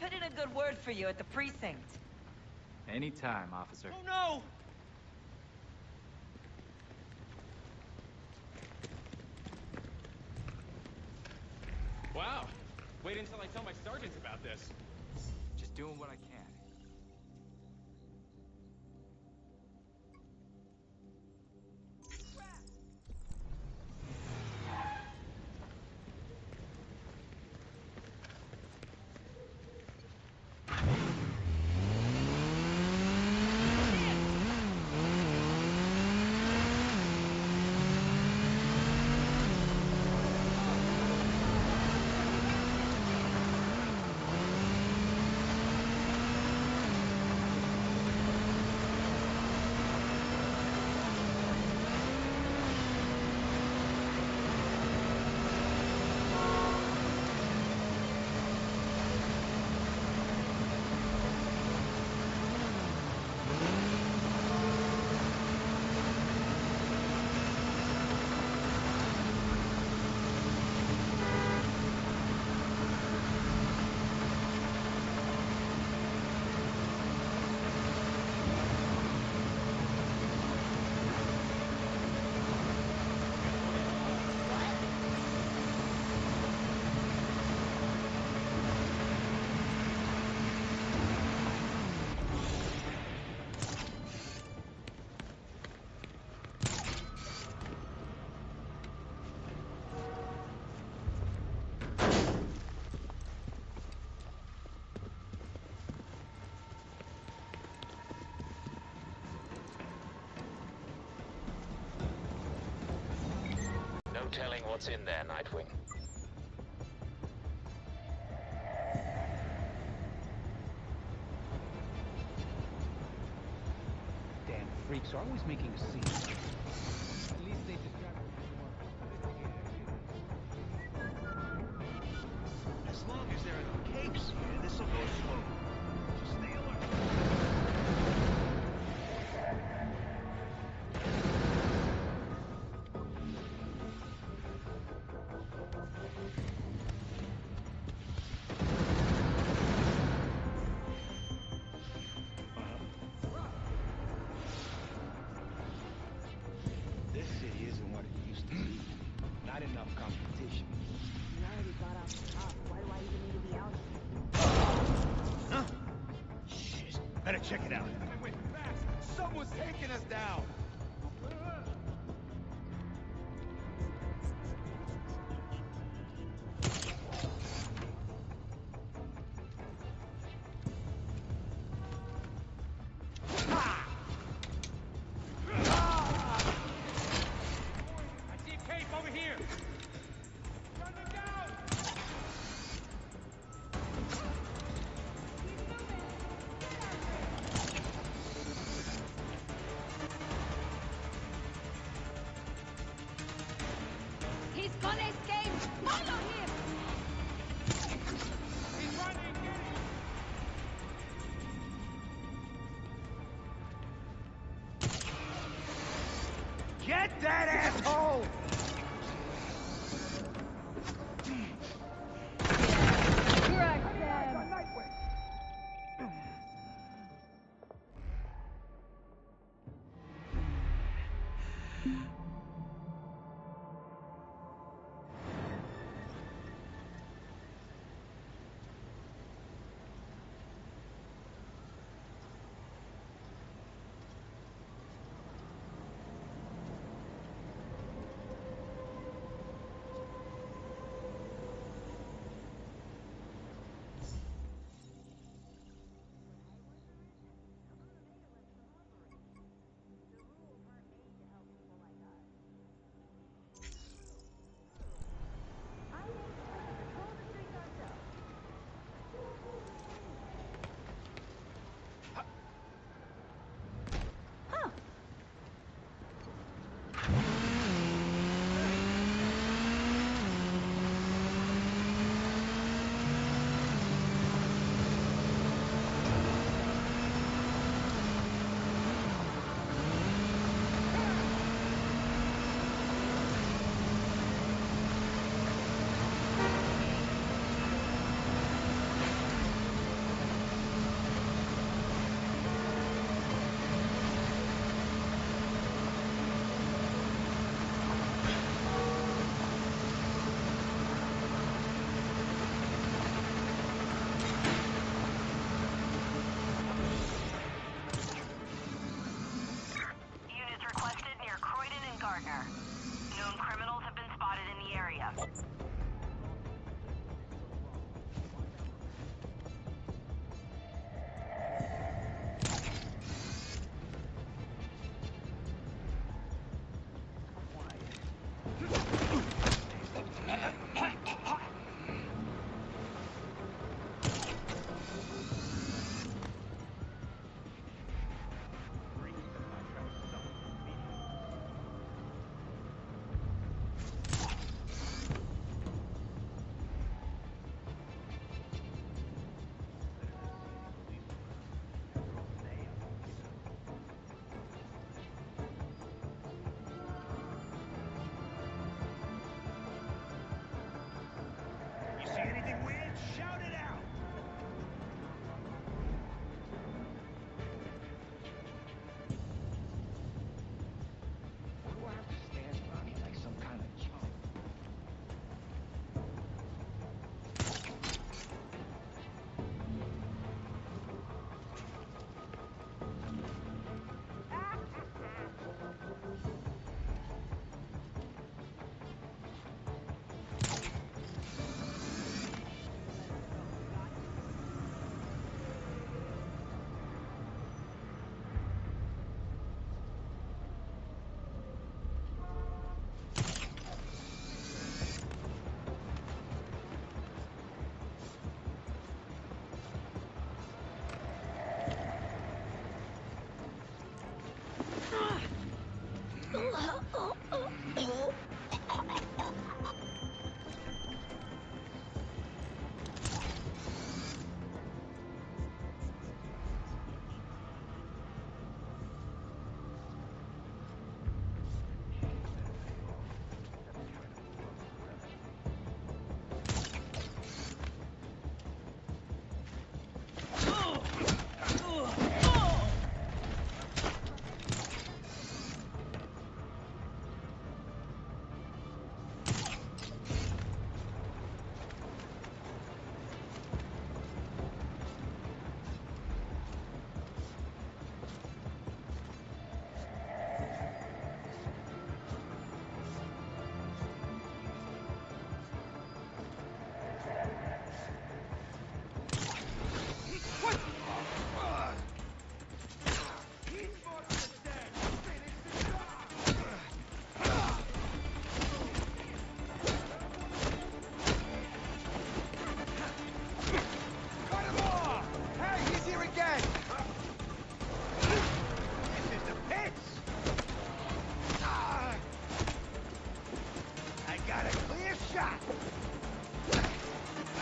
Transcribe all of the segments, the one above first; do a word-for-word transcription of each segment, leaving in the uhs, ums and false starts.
put in a good word for you at the precinct. Anytime, officer. Oh, no! Wow. Wait until I tell my sergeants about this. Just doing what I can. No telling what's in there, Nightwing. Damn freaks are always making a scene. At least they distract. As long as there are no capes here, this'll go slow. Just stay alert. Check it out. Wait, wait, fast! Someone's taking us down! Get that asshole!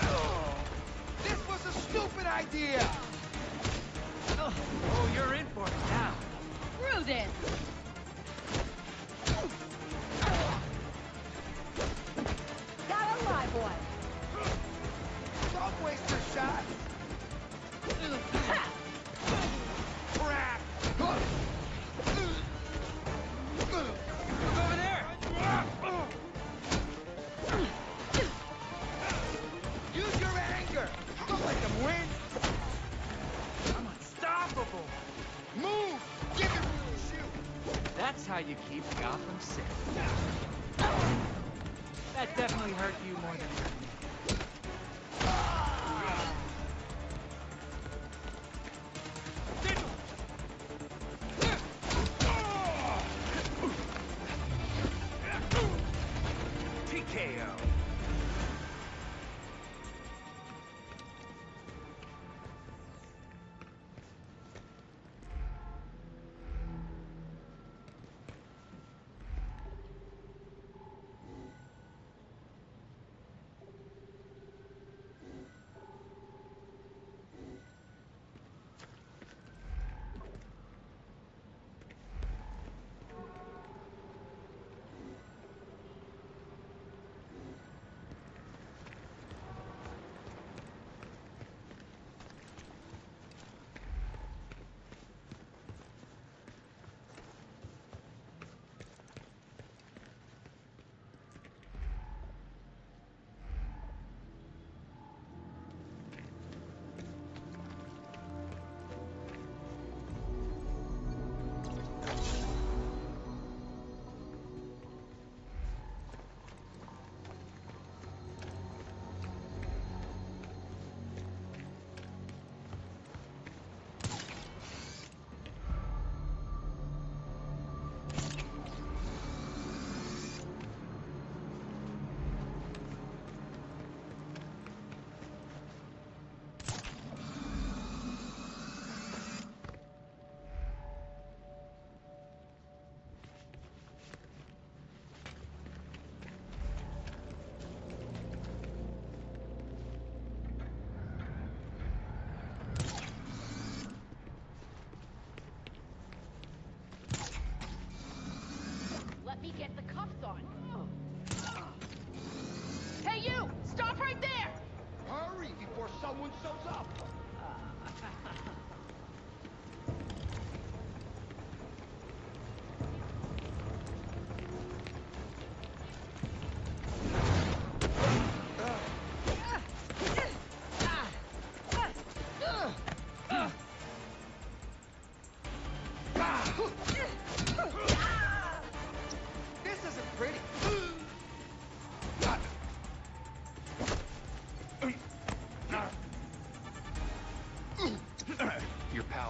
Oh, this was a stupid idea! Oh, oh you're in for it now. Rudin! Got a live one. Don't waste your shot. Crap! Look over there! Use your anger! Don't let them win! I'm unstoppable! Move! Give it a shoot! That's how you keep Gotham safe. That definitely hurt you more than it hurt me.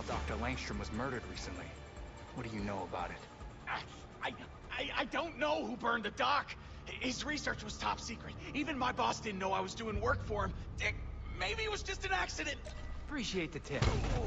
Doctor Langstrom was murdered recently. What do you know about it? I, I, I don't know who burned the doc. His research was top secret. Even my boss didn't know I was doing work for him. Dick, maybe it was just an accident. Appreciate the tip. Oh.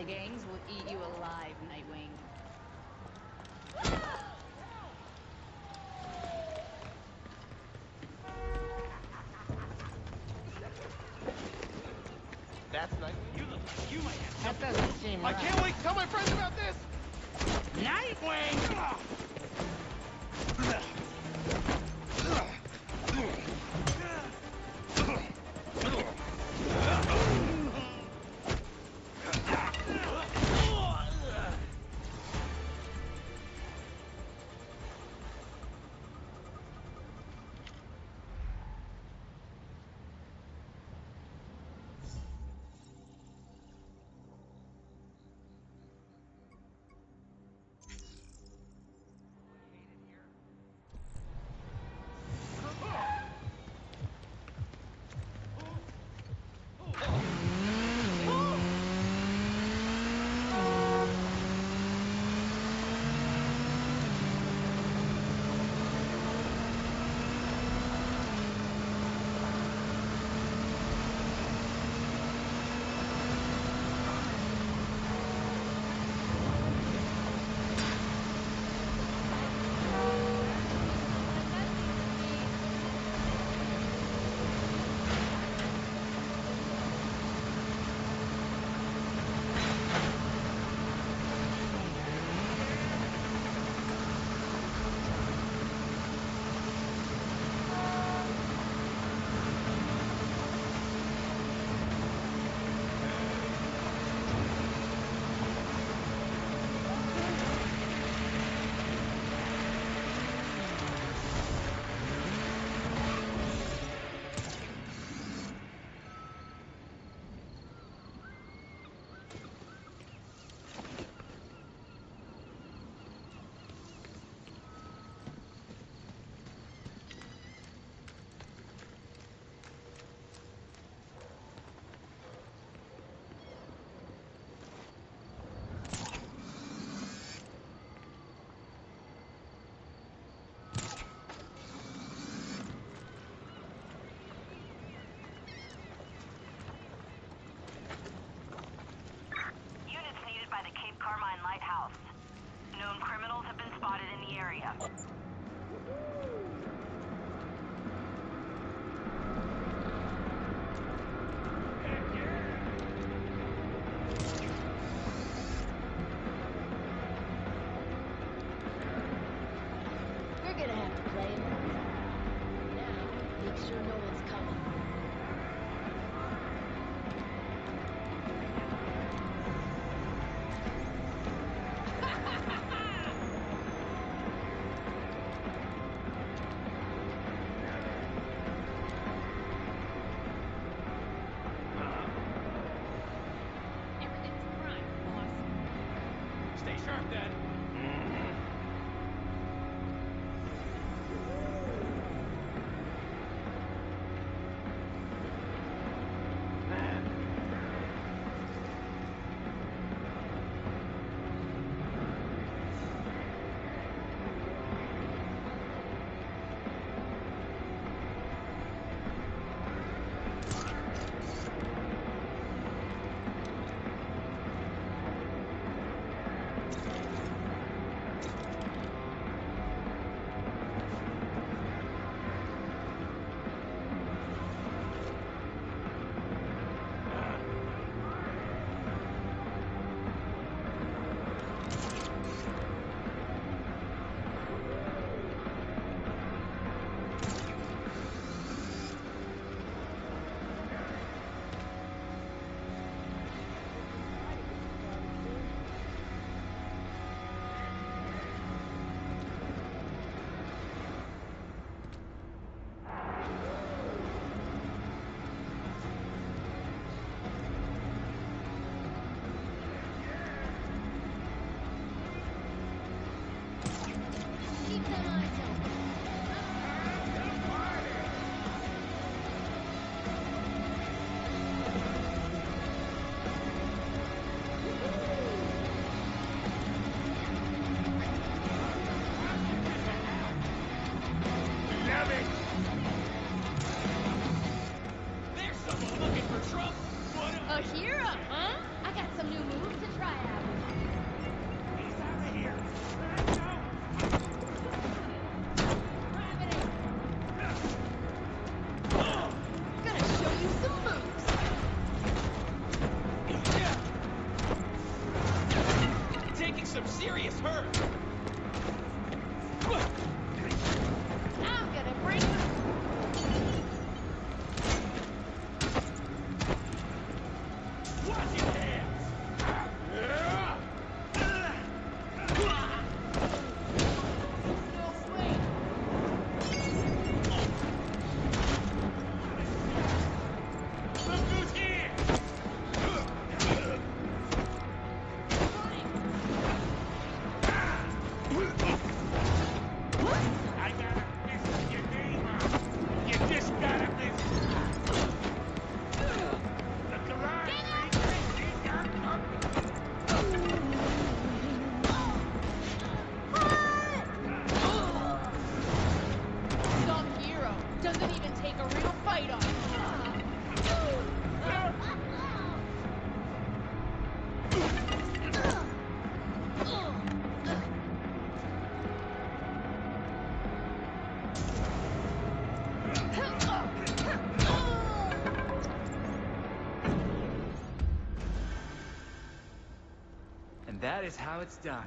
The gangs will eat you alive, Nightwing. That's Nightwing? You look like you might have something. That doesn't seem right. I can't wait to tell my friends about this! Nightwing! Hero, huh? I got some new moves to try. That is how it's done.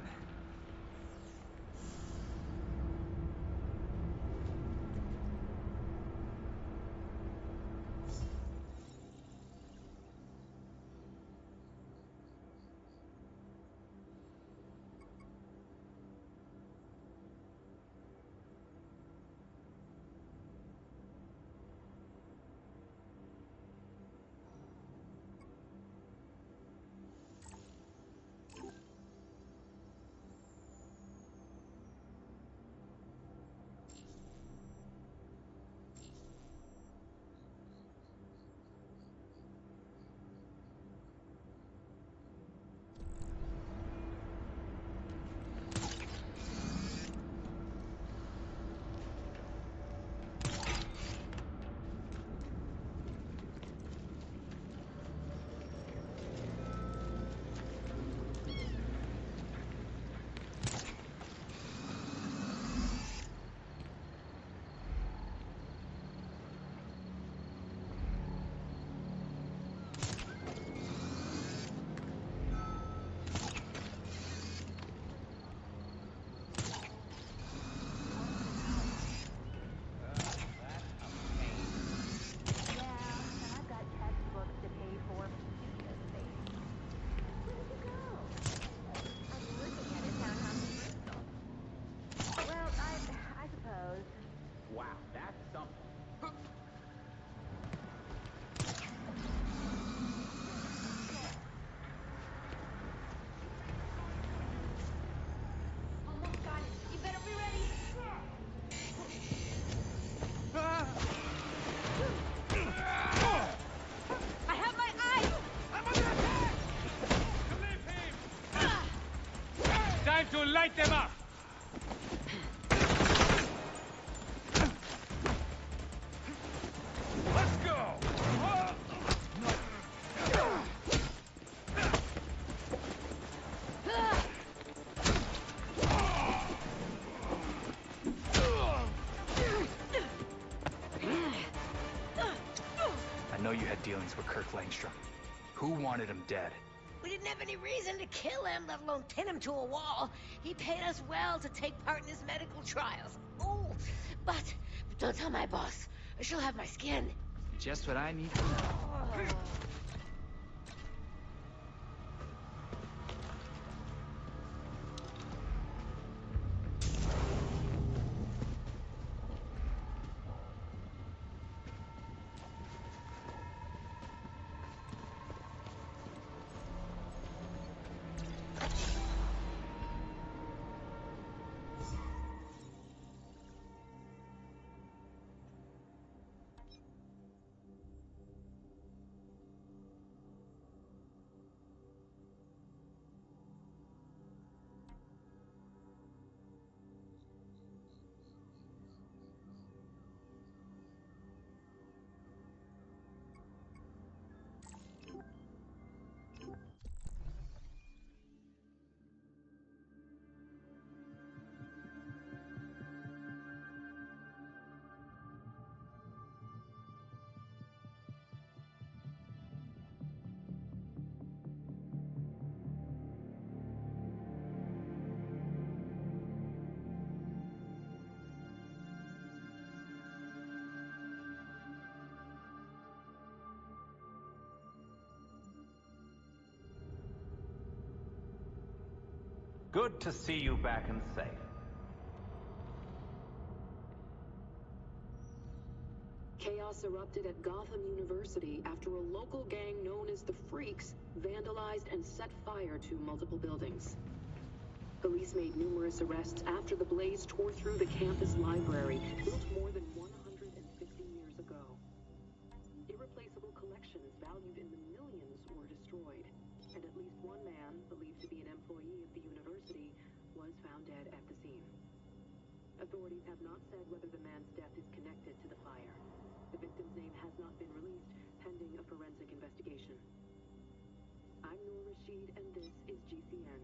Light them up! I know you had dealings with Kirk Langstrom. Who wanted him dead? We didn't have any reason to kill him, let alone pin him to a wall. He paid us well to take part in his medical trials. Oh, but, but don't tell my boss, or she'll have my skin. Just what I need to know. Oh. Good to see you back and safe. Chaos erupted at Gotham University after a local gang known as the Freaks vandalized and set fire to multiple buildings. Police made numerous arrests after the blaze tore through the campus library, built more than one hundred fifty years ago. Irreplaceable collections valued in the millions were destroyed, and at least one man, believed to be an employee of the university, was found dead at the scene. Authorities have not said whether the man's death is connected to the fire. The victim's name has not been released, pending a forensic investigation. I'm Noor Rasheed, and this is G C N.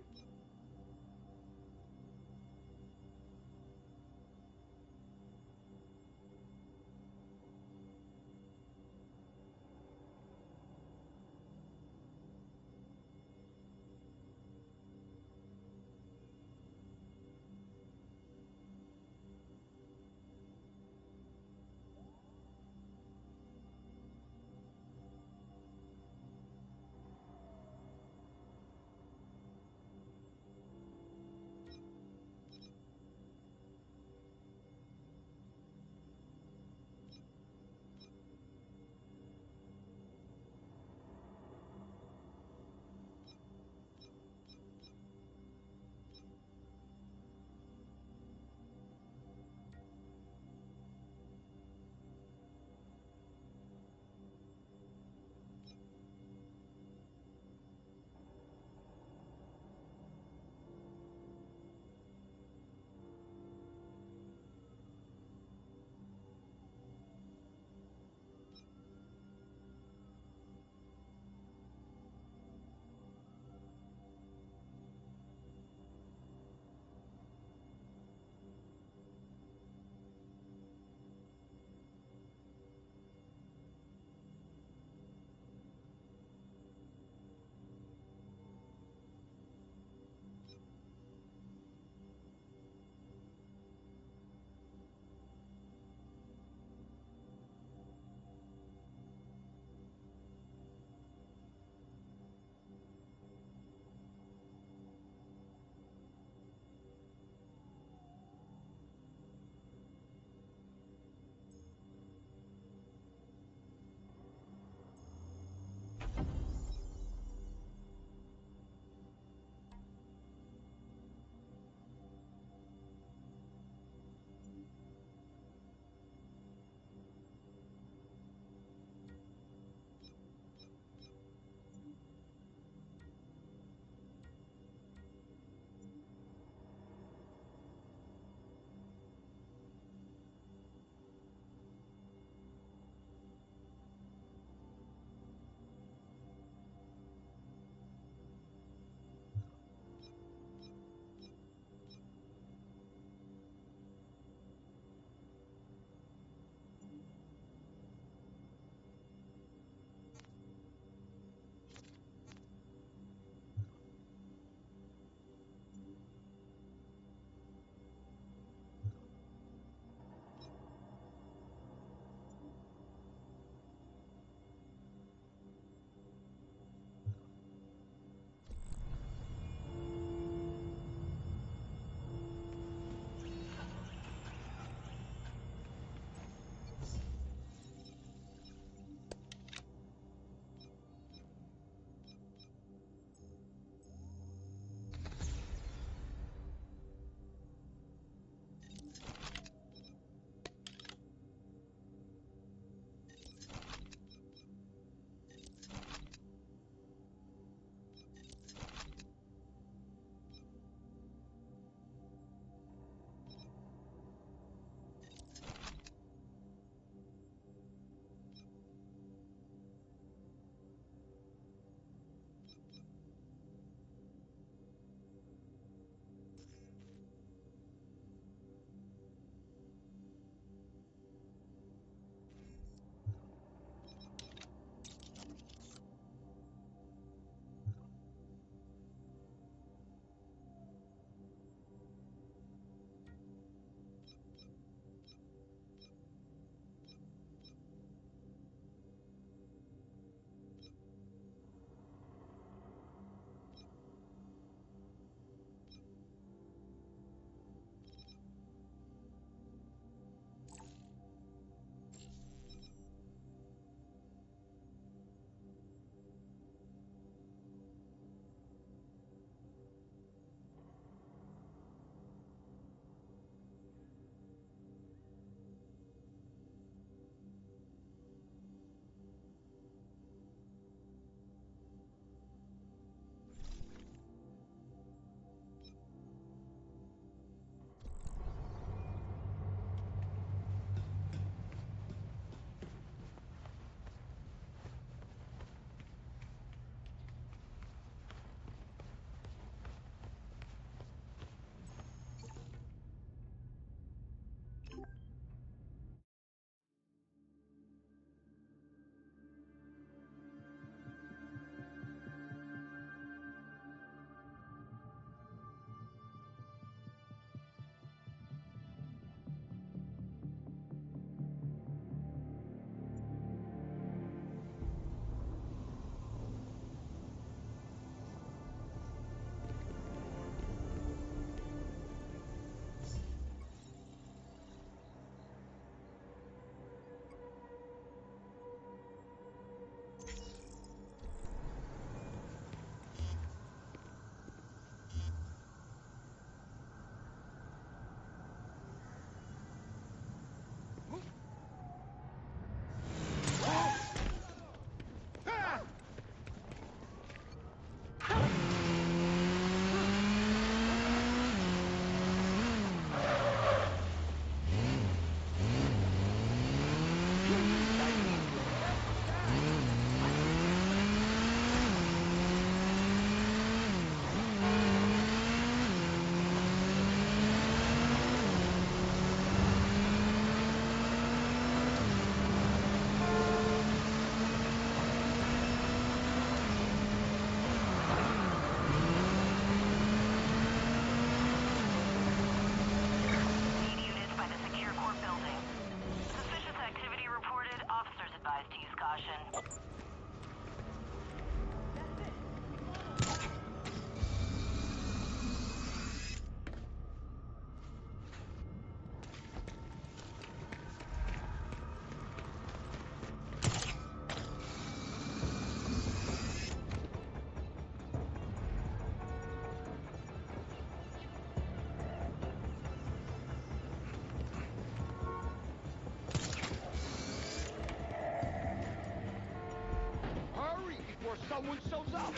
that one shows up.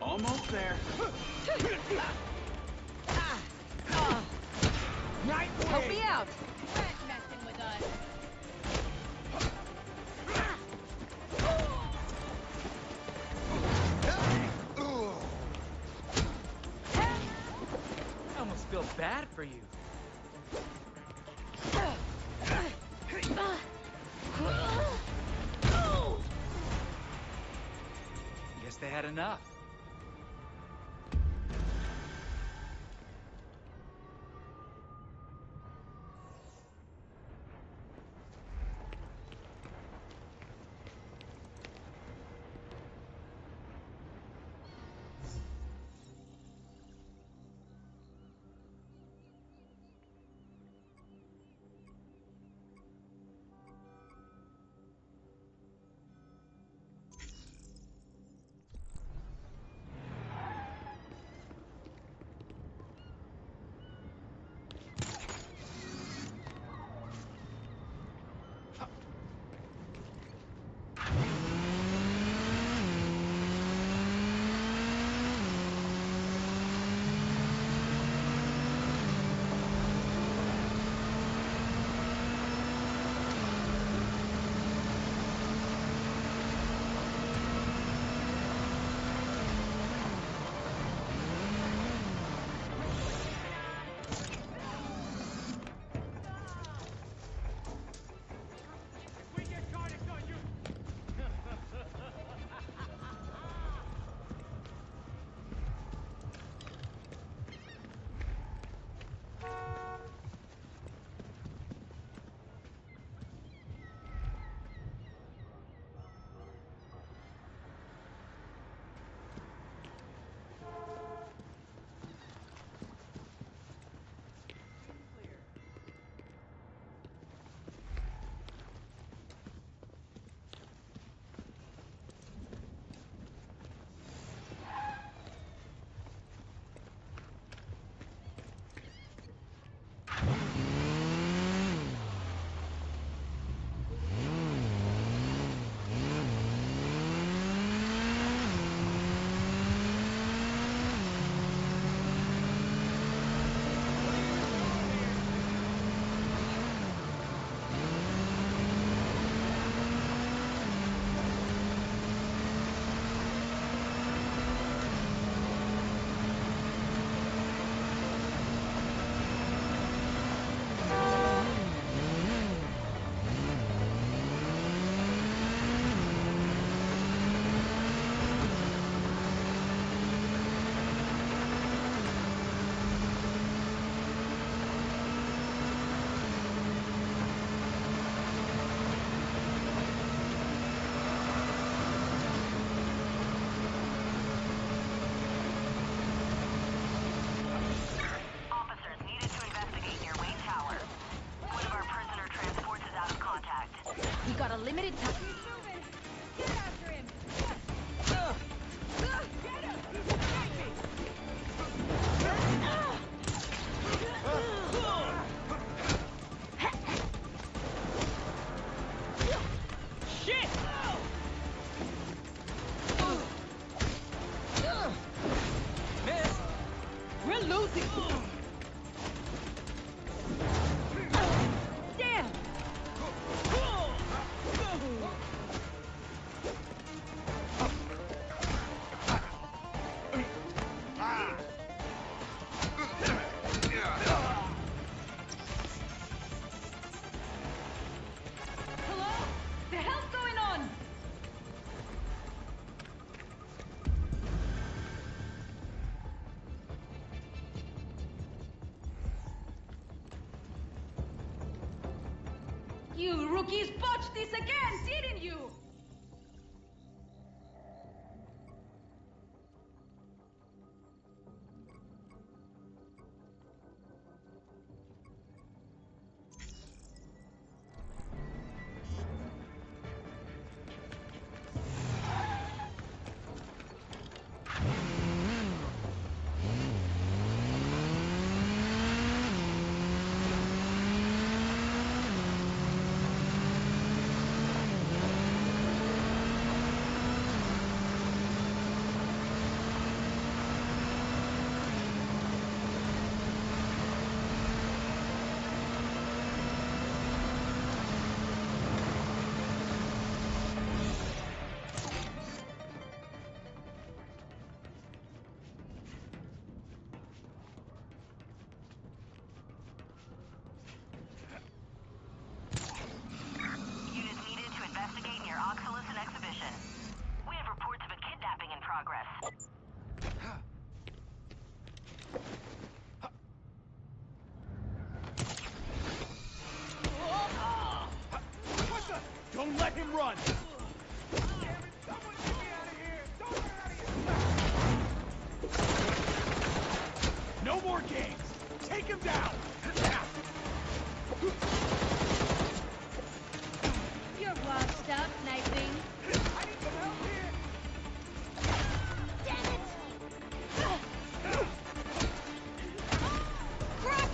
Almost there. Ah, ah. Nightwing. Help me out. Messing with us. I almost feel bad for you. Guess they had enough. Limited time. Get after him. Uh, Get him. Uh, Shit. Uh, uh, Miss. We're losing. Uh, You rookies botched this again, didn't you? progress. What the? Don't let him run! No more games! Take him down! You're washed up, Nightwing. I need some help here! Damn it! Crap!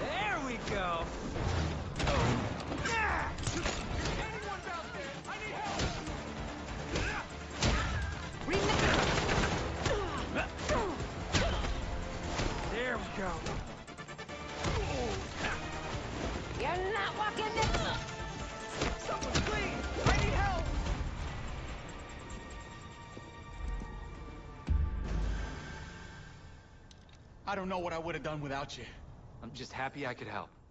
There we go! Anyone's out there! I need help! Remember! There we go. You're not walking this. Someone, please! I need help! I don't know what I would have done without you. I'm just happy I could help.